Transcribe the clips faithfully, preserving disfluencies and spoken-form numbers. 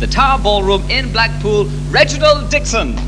the Tower Ballroom in Blackpool, Reginald Dixon.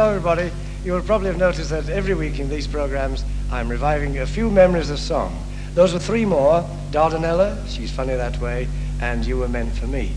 Everybody, you will probably have noticed that every week in these programs I'm reviving a few memories of song. Those were three more: Dardanella, She's Funny That Way, and You Were Meant for Me.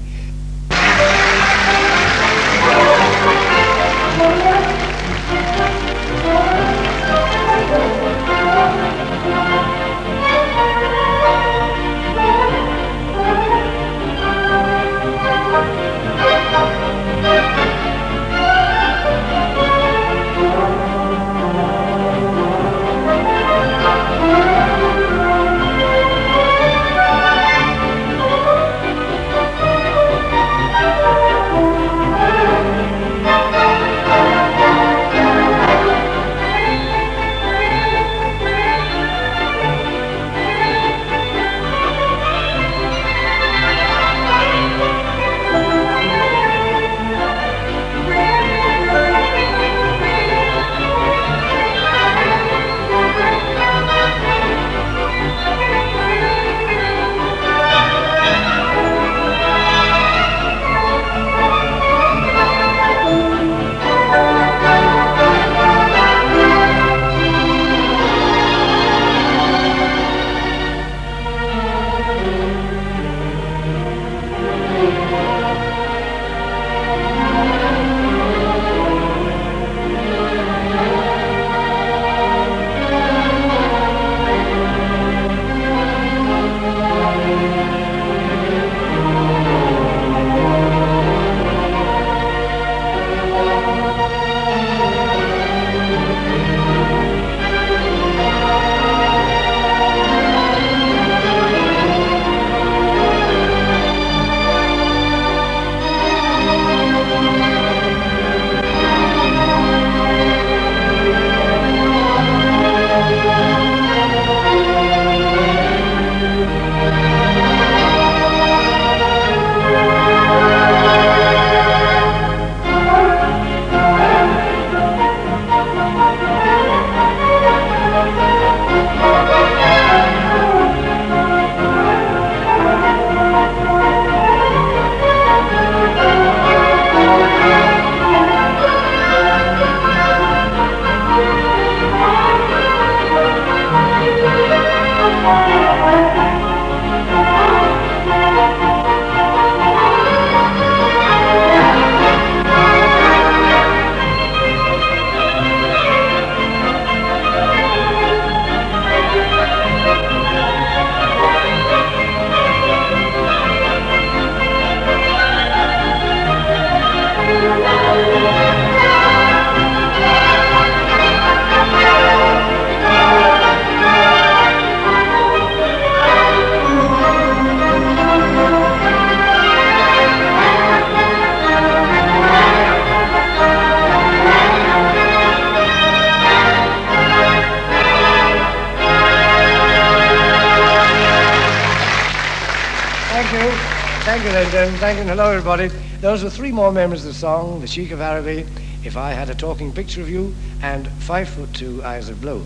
Thank you, ladies and gentlemen. Hello, everybody. Those were three more members of the song, The Sheik of Araby, If I Had a Talking Picture of You, and Five Foot Two, Eyes of Blue.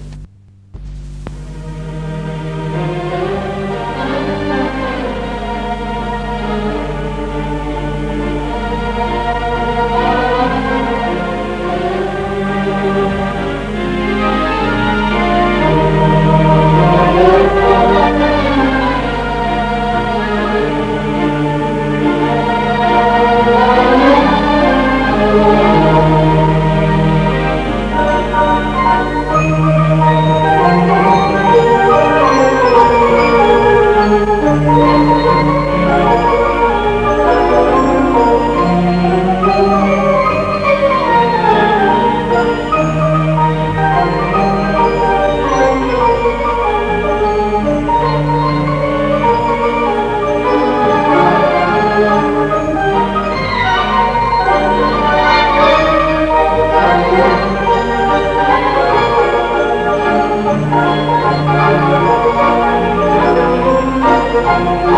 Thank you.